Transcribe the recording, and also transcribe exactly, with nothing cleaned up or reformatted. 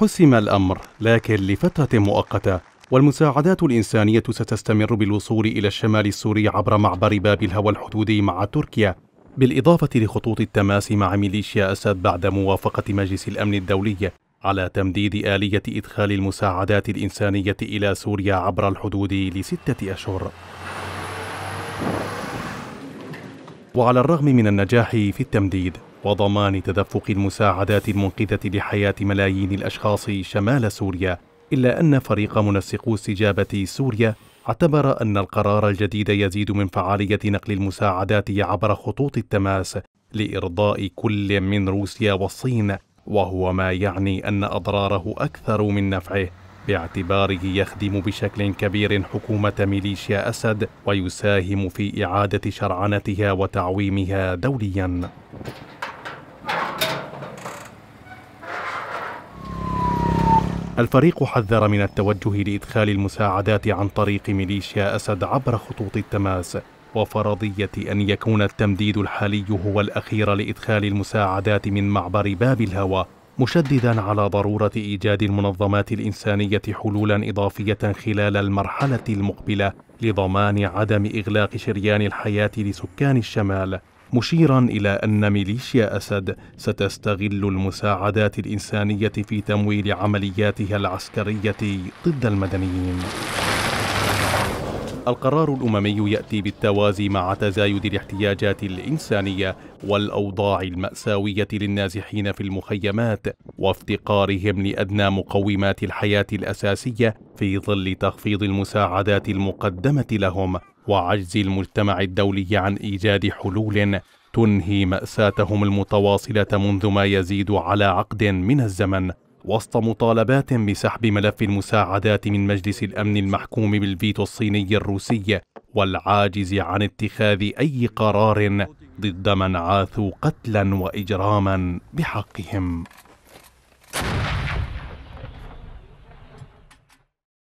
حسم الأمر لكن لفترة مؤقتة، والمساعدات الإنسانية ستستمر بالوصول إلى الشمال السوري عبر معبر باب الهوى الحدودي مع تركيا، بالإضافة لخطوط التماس مع ميليشيا أسد بعد موافقة مجلس الأمن الدولي على تمديد آلية إدخال المساعدات الإنسانية إلى سوريا عبر الحدود لستة أشهر. وعلى الرغم من النجاح في التمديد وضمان تدفق المساعدات المنقذة لحياة ملايين الأشخاص شمال سوريا، إلا أن فريق منسقو استجابة سوريا اعتبر أن القرار الجديد يزيد من فعالية نقل المساعدات عبر خطوط التماس لإرضاء كل من روسيا والصين، وهو ما يعني أن أضراره أكثر من نفعه، باعتباره يخدم بشكل كبير حكومة ميليشيا أسد ويساهم في إعادة شرعنتها وتعويمها دولياً. الفريق حذر من التوجه لإدخال المساعدات عن طريق ميليشيا أسد عبر خطوط التماس، وفرضية أن يكون التمديد الحالي هو الأخير لإدخال المساعدات من معبر باب الهوى، مشدداً على ضرورة إيجاد المنظمات الإنسانية حلولاً إضافية خلال المرحلة المقبلة لضمان عدم إغلاق شريان الحياة لسكان الشمال، مشيراً إلى أن ميليشيا أسد ستستغل المساعدات الإنسانية في تمويل عملياتها العسكرية ضد المدنيين. القرار الأممي يأتي بالتوازي مع تزايد الاحتياجات الإنسانية والأوضاع المأساوية للنازحين في المخيمات، وافتقارهم لأدنى مقومات الحياة الأساسية في ظل تخفيض المساعدات المقدمة لهم، وعجز المجتمع الدولي عن إيجاد حلول تنهي مأساتهم المتواصلة منذ ما يزيد على عقد من الزمن، وسط مطالبات بسحب ملف المساعدات من مجلس الأمن المحكوم بالفيتو الصيني الروسي، والعاجز عن اتخاذ أي قرار ضد من عاثوا قتلاً وإجراماً بحقهم.